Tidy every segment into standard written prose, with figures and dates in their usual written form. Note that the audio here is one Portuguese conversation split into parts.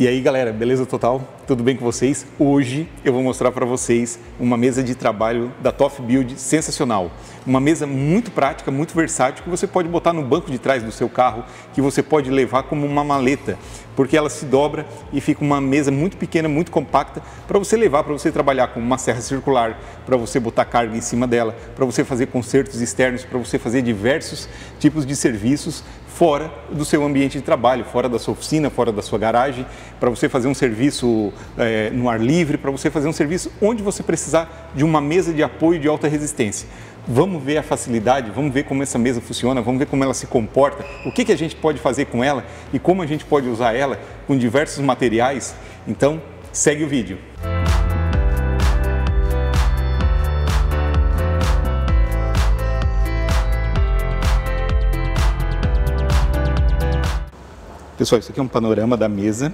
E aí galera, beleza total? Tudo bem com vocês? Hoje eu vou mostrar para vocês uma mesa de trabalho da ToughBuilt sensacional. Uma mesa muito prática, muito versátil, que você pode botar no banco de trás do seu carro, que você pode levar como uma maleta, porque ela se dobra e fica uma mesa muito pequena, muito compacta, para você levar, para você trabalhar com uma serra circular, para você botar carga em cima dela, para você fazer consertos externos, para você fazer diversos tipos de serviços fora do seu ambiente de trabalho, fora da sua oficina, fora da sua garagem, para você fazer um serviço no ar livre, para você fazer um serviço onde você precisar de uma mesa de apoio de alta resistência. Vamos ver a facilidade, vamos ver como essa mesa funciona, vamos ver como ela se comporta, o que a gente pode fazer com ela e como a gente pode usar ela com diversos materiais. Então, segue o vídeo. Pessoal, isso aqui é um panorama da mesa.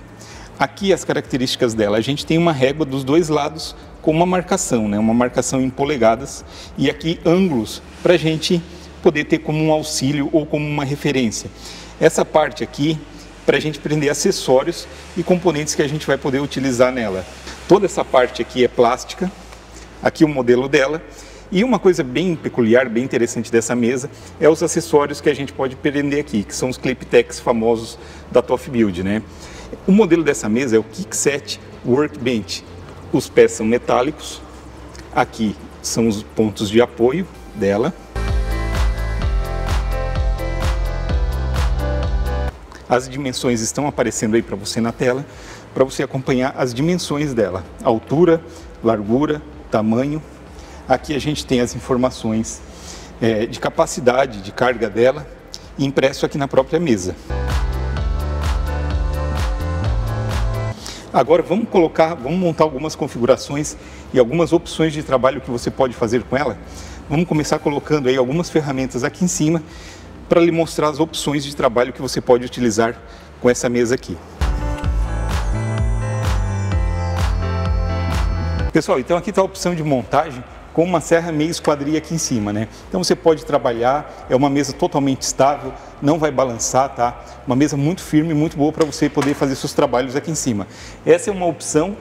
Aqui as características dela, a gente tem uma régua dos dois lados com uma marcação, né? Uma marcação em polegadas e aqui ângulos para a gente poder ter como um auxílio ou como uma referência. Essa parte aqui para a gente prender acessórios e componentes que a gente vai poder utilizar nela. Toda essa parte aqui é plástica, aqui o modelo dela. E uma coisa bem peculiar, bem interessante dessa mesa é os acessórios que a gente pode prender aqui, que são os ClipTecs famosos da ToughBuilt, né? O modelo dessa mesa é o QuickSet Workbench. Os pés são metálicos, aqui são os pontos de apoio dela. As dimensões estão aparecendo aí para você na tela, para você acompanhar as dimensões dela. Altura, largura, tamanho. Aqui a gente tem as informações de capacidade de carga dela, impresso aqui na própria mesa. Agora vamos colocar, vamos montar algumas configurações e algumas opções de trabalho que você pode fazer com ela. Vamos começar colocando aí algumas ferramentas aqui em cima para lhe mostrar as opções de trabalho que você pode utilizar com essa mesa aqui. Pessoal, então aqui está a opção de montagem com uma serra meia esquadria aqui em cima, né? Então você pode trabalhar, é uma mesa totalmente estável, não vai balançar, tá? Uma mesa muito firme, muito boa para você poder fazer seus trabalhos aqui em cima. Essa é uma opção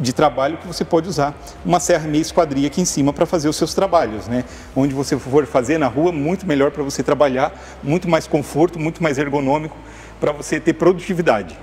de trabalho que você pode usar, uma serra meia esquadria aqui em cima para fazer os seus trabalhos, né? Onde você for fazer na rua, muito melhor para você trabalhar, muito mais conforto, muito mais ergonômico, para você ter produtividade.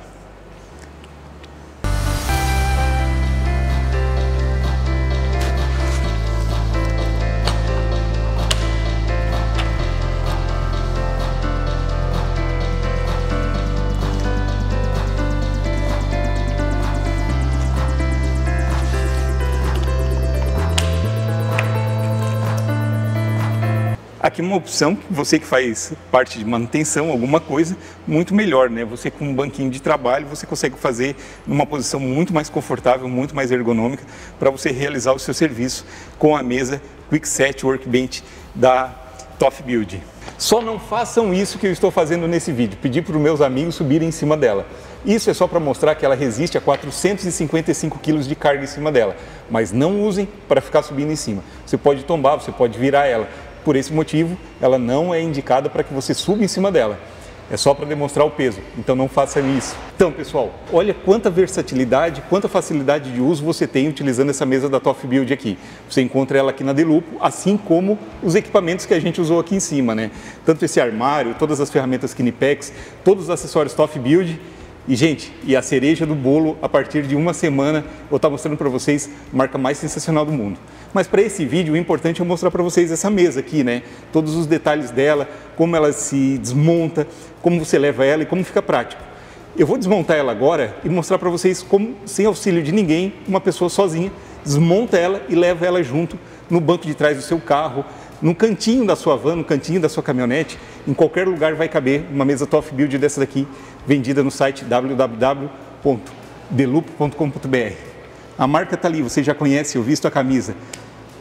Aqui uma opção, você que faz parte de manutenção, alguma coisa, muito melhor, né? Você com um banquinho de trabalho, você consegue fazer numa posição muito mais confortável, muito mais ergonômica, para você realizar o seu serviço com a mesa QuickSet Workbench da ToughBuilt. Só não façam isso que eu estou fazendo nesse vídeo, pedir para os meus amigos subirem em cima dela. Isso é só para mostrar que ela resiste a 455 kg de carga em cima dela, mas não usem para ficar subindo em cima. Você pode tombar, você pode virar ela. Por esse motivo, ela não é indicada para que você suba em cima dela. É só para demonstrar o peso, então não faça isso. Então, pessoal, olha quanta versatilidade, quanta facilidade de uso você tem utilizando essa mesa da ToughBuilt aqui. Você encontra ela aqui na Delupo, assim como os equipamentos que a gente usou aqui em cima, né? Tanto esse armário, todas as ferramentas Knipex, todos os acessórios ToughBuilt. E, gente, e a cereja do bolo, a partir de uma semana, eu estou mostrando para vocês a marca mais sensacional do mundo. Mas para esse vídeo, o importante é mostrar para vocês essa mesa aqui, né? Todos os detalhes dela, como ela se desmonta, como você leva ela e como fica prático. Eu vou desmontar ela agora e mostrar para vocês como, sem auxílio de ninguém, uma pessoa sozinha desmonta ela e leva ela junto no banco de trás do seu carro, no cantinho da sua van, no cantinho da sua caminhonete. Em qualquer lugar vai caber uma mesa ToughBuilt dessa daqui, vendida no site www.delupo.com.br. A marca está ali, você já conhece, eu visto a camisa.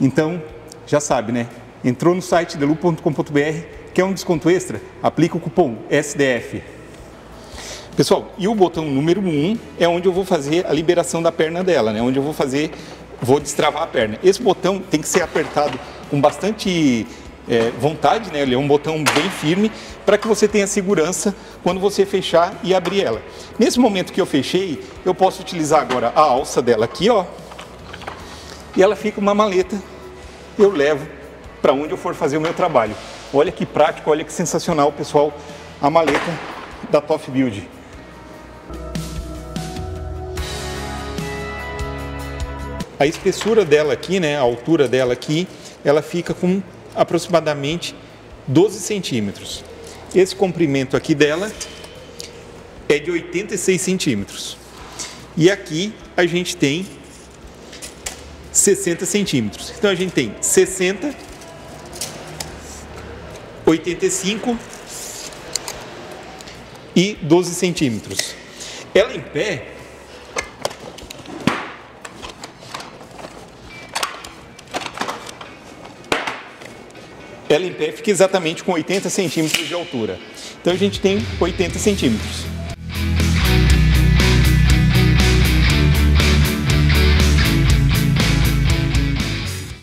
Então, já sabe, né? Entrou no site delupo.com.br, quer um desconto extra? Aplica o cupom SDF. Pessoal, e o botão número 1 é onde eu vou fazer a liberação da perna dela, né? Onde eu vou destravar a perna. Esse botão tem que ser apertado com bastante vontade, né? Ele é um botão bem firme para que você tenha segurança quando você fechar e abrir ela. Nesse momento que eu fechei, eu posso utilizar agora a alça dela aqui, ó, e ela fica uma maleta, eu levo para onde eu for fazer o meu trabalho. Olha que prático, olha que sensacional, pessoal, a maleta da ToughBuilt. A espessura dela aqui, né, a altura dela aqui, ela fica com aproximadamente 12 centímetros. Esse comprimento aqui dela é de 86 centímetros. E aqui a gente tem 60 centímetros. Então a gente tem 60, 85 e 12 centímetros. Ela em pé, fica exatamente com 80 centímetros de altura. Então a gente tem 80 centímetros.